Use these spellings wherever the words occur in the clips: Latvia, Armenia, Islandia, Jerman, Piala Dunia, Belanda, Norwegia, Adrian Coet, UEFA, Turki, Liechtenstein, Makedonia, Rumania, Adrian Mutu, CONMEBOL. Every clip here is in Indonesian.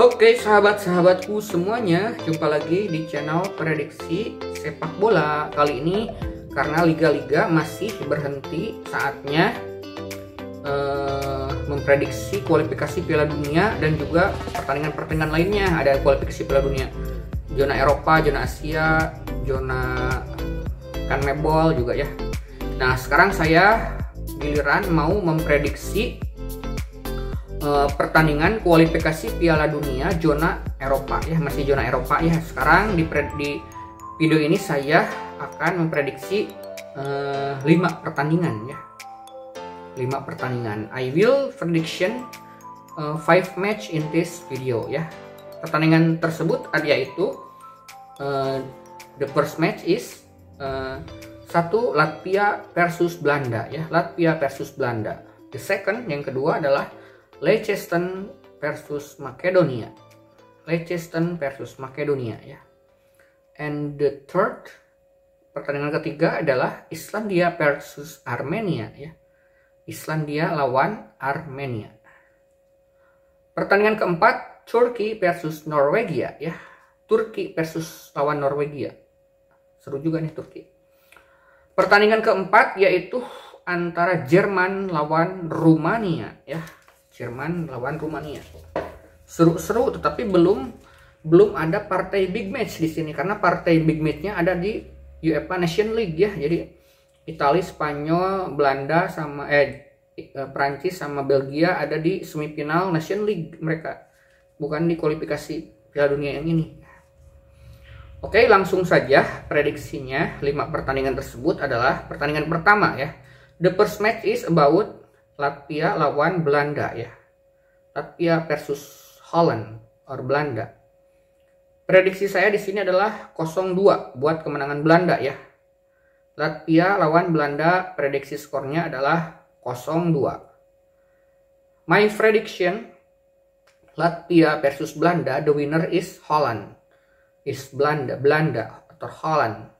Oke sahabat-sahabatku semuanya, jumpa lagi di channel prediksi sepak bola. Kali ini karena liga-liga masih berhenti, saatnya memprediksi kualifikasi Piala Dunia dan juga pertandingan-pertandingan lainnya. Ada kualifikasi Piala Dunia zona Eropa, zona Asia, zona CONMEBOL juga ya. Nah sekarang saya giliran mau memprediksi pertandingan kualifikasi Piala Dunia zona Eropa ya, masih zona Eropa ya. Sekarang di video ini saya akan memprediksi 5 pertandingan ya, 5 pertandingan. I will prediction 5 match in this video ya. Pertandingan tersebut yaitu the first match is 1 Latvia versus Belanda ya, Latvia versus Belanda. The second, yang kedua adalah Liechtenstein versus Makedonia, Liechtenstein versus Makedonia ya. And the third, pertandingan ketiga adalah Islandia versus Armenia ya, Islandia lawan Armenia. Pertandingan keempat Turki versus Norwegia ya, Turki versus lawan Norwegia. Seru juga nih Turki. Pertandingan keempat yaitu antara Jerman lawan Rumania ya, Jerman lawan Rumania. Seru-seru, tetapi belum ada partai big match di sini karena partai big matchnya ada di UEFA Nation League ya. Jadi Italia, Spanyol, Belanda sama Prancis sama Belgia ada di semifinal Nation League mereka, bukan di kualifikasi Piala Dunia yang ini. Oke, langsung saja prediksinya. 5 pertandingan tersebut adalah pertandingan pertama ya. The first match is about Latvia lawan Belanda ya, Latvia versus Holland or Belanda. Prediksi saya di sini adalah 0-2 buat kemenangan Belanda ya. Latvia lawan Belanda, prediksi skornya adalah 0-2. My prediction Latvia versus Belanda, the winner is Holland, is Belanda, Belanda atau Holland.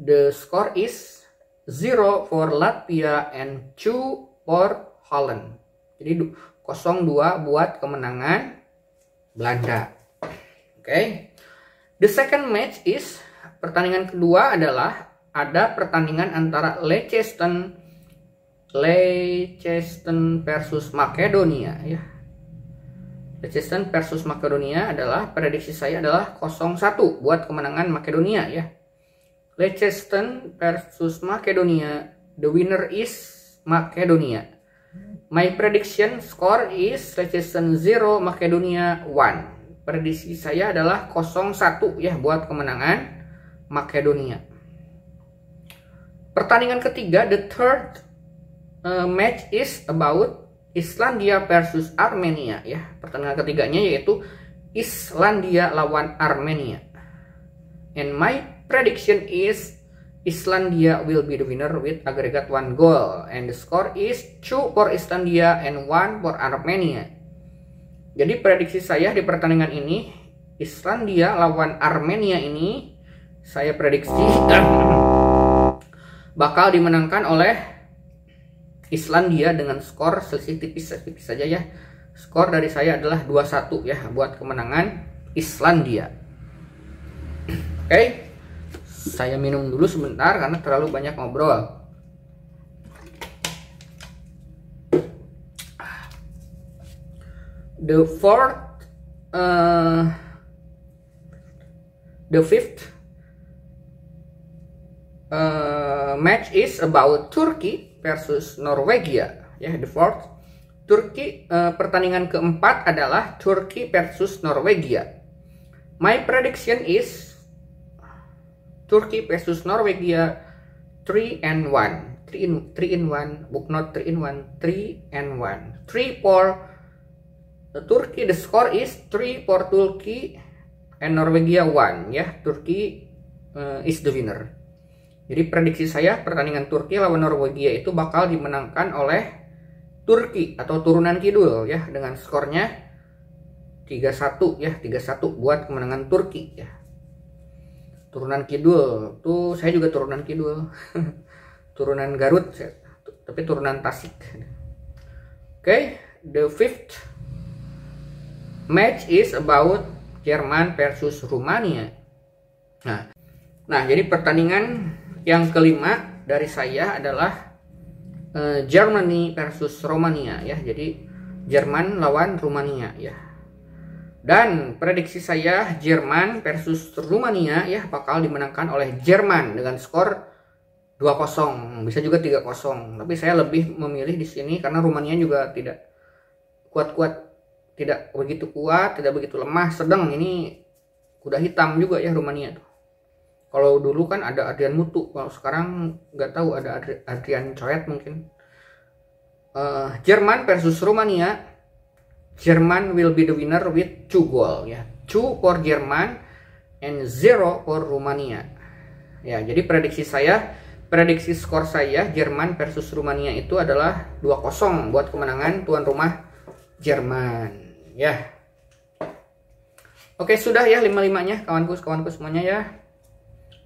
The score is 0 for Latvia and 2 for Holland. Jadi 0-2 buat kemenangan Belanda. Oke. The second match is, pertandingan kedua adalah ada pertandingan antara Liechtenstein versus Makedonia ya. Liechtenstein versus Makedonia adalah, prediksi saya adalah 0-1 buat kemenangan Makedonia ya. Liechtenstein versus Makedonia, the winner is Makedonia. My prediction score is Liechtenstein 0, Makedonia 1. Prediksi saya adalah 0-1 ya buat kemenangan Makedonia. Pertandingan ketiga, the third match is about Islandia versus Armenia ya. Pertandingan ketiganya yaitu Islandia lawan Armenia. And my prediction is Islandia will be the winner with aggregate 1 goal and the score is 2 for Islandia and 1 for Armenia. Jadi prediksi saya di pertandingan ini Islandia lawan Armenia ini saya prediksi bakal dimenangkan oleh Islandia dengan skor selisih tipis-tipis saja ya. Skor dari saya adalah 2-1 ya buat kemenangan Islandia. Oke. Okay. Saya minum dulu sebentar karena terlalu banyak ngobrol. The fifth match is about Turkey versus Norwegia. Ya, yeah, the fourth. Turki, pertandingan keempat adalah Turki versus Norwegia. My prediction is Turki versus Norwegia 3-1, 3-1, but not 3-1, 3-1, 3-4 Turki. The score is 3-4 Turki and Norwegia 1 ya. Turki is the winner. Jadi prediksi saya pertandingan Turki lawan Norwegia itu bakal dimenangkan oleh Turki atau turunan kidul ya, dengan skornya 3-1 ya, 3-1 buat kemenangan Turki ya. Turunan kidul tuh, saya juga turunan kidul turunan Garut saya, tapi turunan Tasik. Oke, okay, the fifth match is about Jerman versus Rumania. Nah, jadi pertandingan yang kelima dari saya adalah Germany versus Rumania ya. Jadi Jerman lawan Rumania ya. Dan prediksi saya Jerman versus Rumania ya bakal dimenangkan oleh Jerman dengan skor 2-0, bisa juga 3-0. Tapi saya lebih memilih di sini karena Rumania juga tidak kuat-kuat, tidak begitu kuat, tidak begitu lemah, sedang. Ini kuda hitam juga ya Rumania tuh. Kalau dulu kan ada Adrian Mutu, kalau sekarang nggak tahu ada Adrian Coet mungkin. Jerman versus Rumania. Jerman will be the winner with 2 goal ya. 2 for Jerman and 0 for Rumania. Ya, jadi prediksi skor saya Jerman versus Rumania itu adalah 2-0 buat kemenangan tuan rumah Jerman. Ya, oke, sudah ya 5-5-nya kawanku semuanya ya.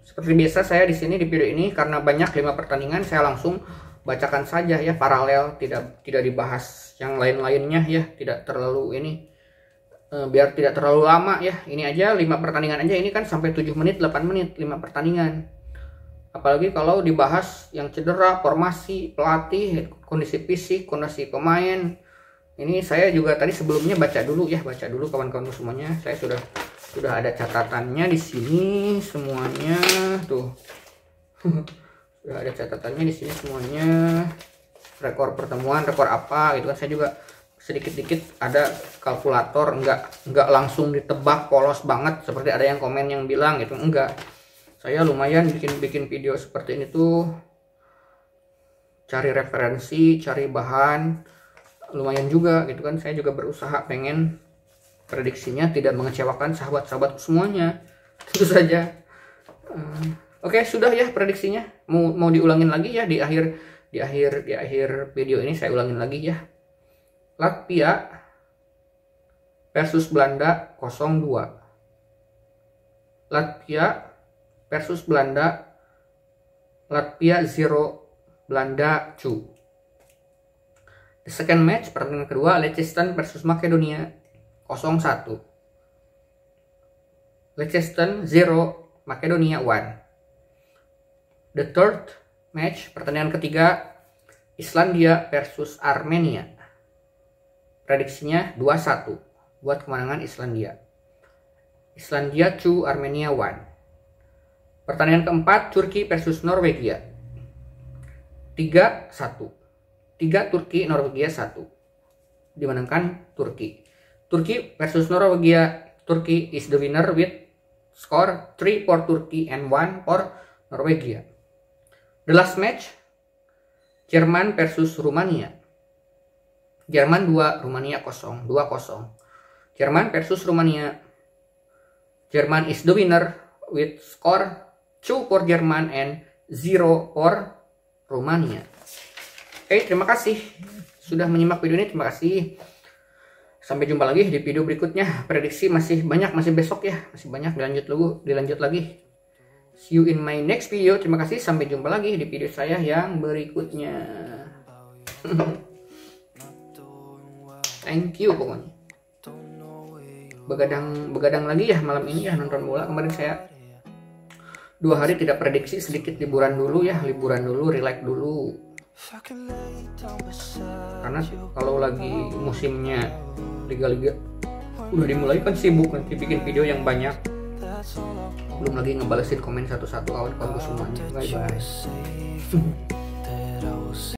Seperti biasa saya di sini di video ini karena banyak 5 pertandingan saya langsung bacakan saja ya, paralel, tidak dibahas yang lain-lainnya ya, tidak terlalu ini biar tidak terlalu lama ya. Ini aja 5 pertandingan aja, ini kan sampai 7 menit 8 menit 5 pertandingan. Apalagi kalau dibahas yang cedera, formasi, pelatih, kondisi fisik, kondisi pemain. Ini saya juga tadi sebelumnya baca dulu kawan-kawan semuanya. Saya sudah ada catatannya di sini semuanya tuh. Sudah ada catatannya di sini semuanya. Rekor pertemuan, rekor apa gitu kan. Saya juga sedikit-sedikit ada kalkulator, enggak langsung ditebak polos banget seperti ada yang komen yang bilang gitu, enggak. Saya lumayan bikin video seperti ini tuh. Cari referensi, cari bahan. Lumayan juga gitu kan, saya juga berusaha pengen prediksinya tidak mengecewakan sahabat-sahabat semuanya, tentu saja. Oke, sudah ya prediksinya. Mau diulangin lagi ya di akhir video ini saya ulangin lagi ya. Latvia versus Belanda 0-2. Latvia versus Belanda. Latvia 0 Belanda 2. The second match, pertandingan kedua, Liechtenstein versus Makedonia 0-1. Liechtenstein 0, Makedonia 1. The third match, pertandingan ketiga, Islandia versus Armenia. Prediksinya 2-1 buat kemenangan Islandia. Islandia 2, Armenia 1. Pertandingan keempat, Turki versus Norwegia 3-1. 3 Turki, Norwegia 1. Dimenangkan Turki. Turki versus Norwegia. Turki is the winner with score 3 for Turkey and 1 for Norwegia. The last match, Jerman versus Rumania. Jerman 2, Rumania 0, 2-0. Jerman versus Rumania. Jerman is the winner with score 2 for Jerman and 0 for Rumania. Oke, terima kasih sudah menyimak video ini, terima kasih. Sampai jumpa lagi di video berikutnya. Prediksi masih besok ya, masih banyak dilanjut lagi. See you in my next video. Terima kasih, sampai jumpa lagi di video saya yang berikutnya. Thank you pokoknya. Begadang lagi ya malam ini ya, nonton bola. Kemarin saya 2 hari tidak prediksi, sedikit liburan dulu ya, relax dulu. Karena kalau lagi musimnya liga-liga udah dimulai kan sibuk, nanti bikin video yang banyak, belum lagi ngebalesin komen satu-satu kawan-kawan semuanya. Bye bye.